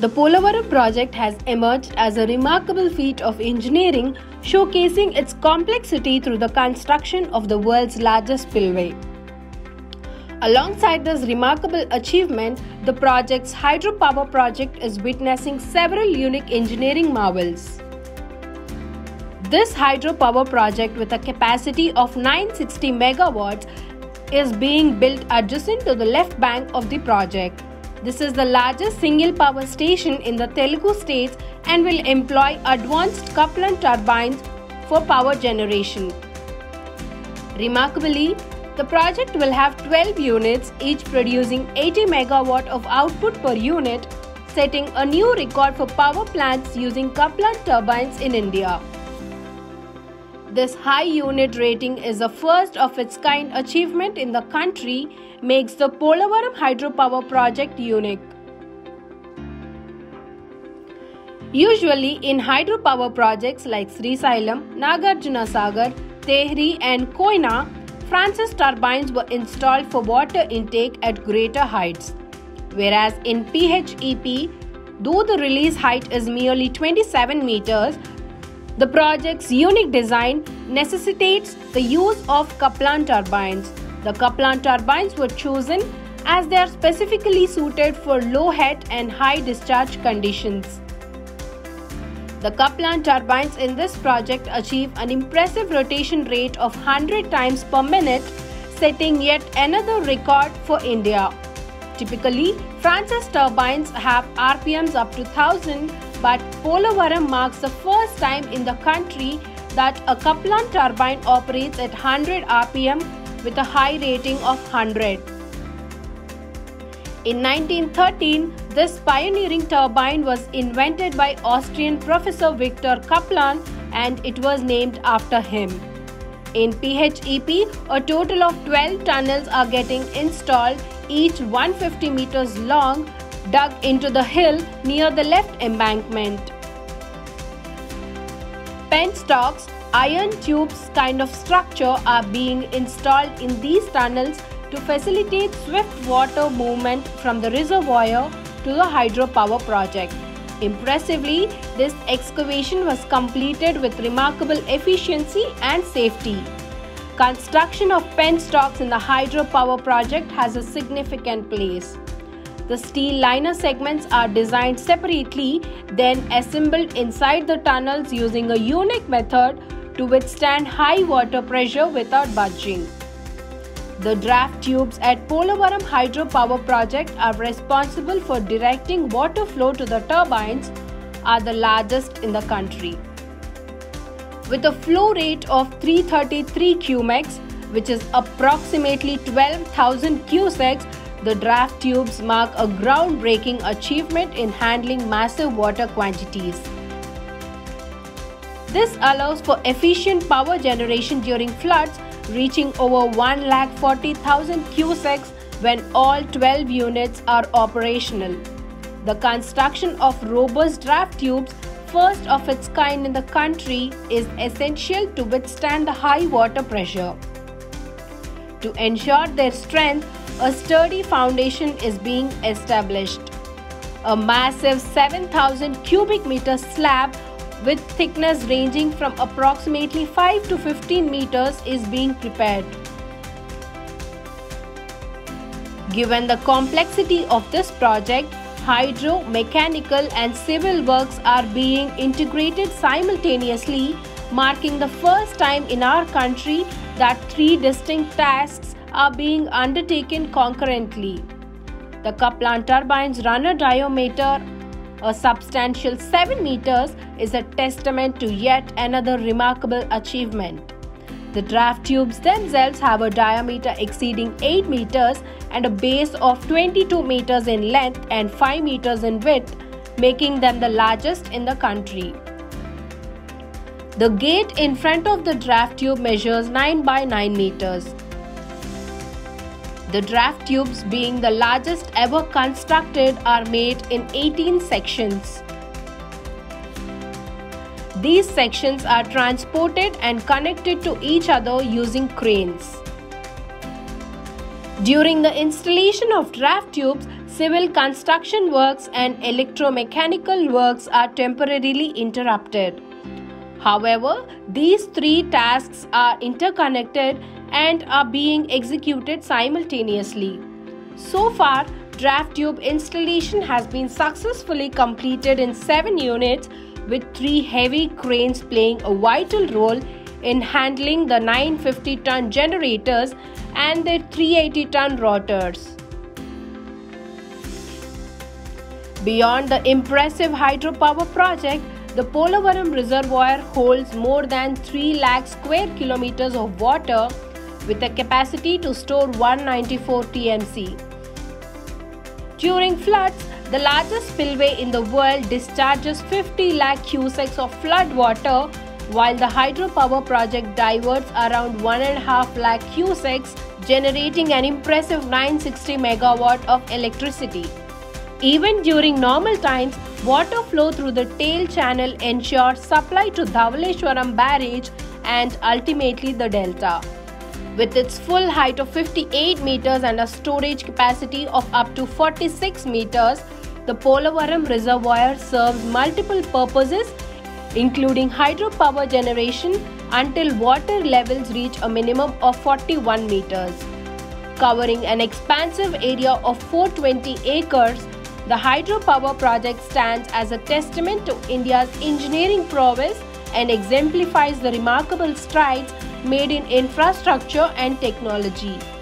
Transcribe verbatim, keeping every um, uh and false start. The Polavaram project has emerged as a remarkable feat of engineering, showcasing its complexity through the construction of the world's largest spillway. Alongside this remarkable achievement, the project's hydropower project is witnessing several unique engineering marvels. This hydropower project, with a capacity of nine hundred sixty megawatts, is being built adjacent to the left bank of the project. This is the largest single power station in the Telugu states and will employ advanced Kaplan turbines for power generation. Remarkably, the project will have twelve units, each producing eighty megawatt of output per unit, setting a new record for power plants using Kaplan turbines in India. This high unit rating is a first of its kind achievement in the country, makes the Polavaram hydropower project unique. Usually in hydropower projects like Srisailam, Nagarjuna Sagar, Tehri and Koyna, Francis turbines were installed for water intake at greater heights. Whereas in P H E P, though the release height is merely twenty-seven meters, the project's unique design necessitates the use of Kaplan turbines. The Kaplan turbines were chosen as they are specifically suited for low head and high discharge conditions. The Kaplan turbines in this project achieve an impressive rotation rate of one hundred times per minute, setting yet another record for India. Typically, Francis turbines have R P Ms up to one thousand, but Polavaram marks the first time in the country that a Kaplan turbine operates at one hundred R P M with a high rating of one hundred. In nineteen thirteen, this pioneering turbine was invented by Austrian professor Viktor Kaplan and it was named after him. In P H E P, a total of twelve tunnels are getting installed, each one hundred fifty meters long, dug into the hill near the left embankment. Penstocks, iron tubes kind of structure, are being installed in these tunnels to facilitate swift water movement from the reservoir to the hydropower project. Impressively, this excavation was completed with remarkable efficiency and safety. Construction of penstocks in the hydropower project has a significant place. The steel liner segments are designed separately, then assembled inside the tunnels using a unique method to withstand high water pressure without budging. The draft tubes at Polavaram Hydropower Project are responsible for directing water flow to the turbines, are the largest in the country. With a flow rate of three hundred thirty-three cumecs, which is approximately twelve thousand cusecs, the draft tubes mark a groundbreaking achievement in handling massive water quantities. This allows for efficient power generation during floods, reaching over one lakh forty thousand cusecs when all twelve units are operational. The construction of robust draft tubes, first of its kind in the country, is essential to withstand the high water pressure. To ensure their strength, a sturdy foundation is being established. A massive seven thousand cubic meter slab with thickness ranging from approximately five to fifteen meters is being prepared. Given the complexity of this project, hydro, mechanical and civil works are being integrated simultaneously, marking the first time in our country that three distinct tasks are being undertaken concurrently. The Kaplan turbine's runner diameter, a substantial seven meters, is a testament to yet another remarkable achievement. The draft tubes themselves have a diameter exceeding eight meters and a base of twenty-two meters in length and five meters in width, making them the largest in the country. The gate in front of the draft tube measures nine by nine meters. The draft tubes, being the largest ever constructed, are made in eighteen sections. These sections are transported and connected to each other using cranes. During the installation of draft tubes, civil construction works and electromechanical works are temporarily interrupted. However, these three tasks are interconnected and are being executed simultaneously. So far, draft tube installation has been successfully completed in seven units, with three heavy cranes playing a vital role in handling the nine hundred fifty ton generators and their three hundred eighty ton rotors. Beyond the impressive hydropower project, the Polavaram reservoir holds more than three lakh square kilometers of water with a capacity to store one hundred ninety-four T M C. During floods, the largest spillway in the world discharges fifty lakh cusecs of flood water, while the hydropower project diverts around one point five lakh cusecs, generating an impressive nine hundred sixty megawatt of electricity. Even during normal times, water flow through the tail channel ensures supply to Dhavaleshwaram barrage and ultimately the delta. With its full height of fifty-eight meters and a storage capacity of up to forty-six meters, the Polavaram reservoir serves multiple purposes, including hydropower generation until water levels reach a minimum of forty-one meters. Covering an expansive area of four hundred twenty acres, the hydropower project stands as a testament to India's engineering prowess and exemplifies the remarkable strides made in infrastructure and technology.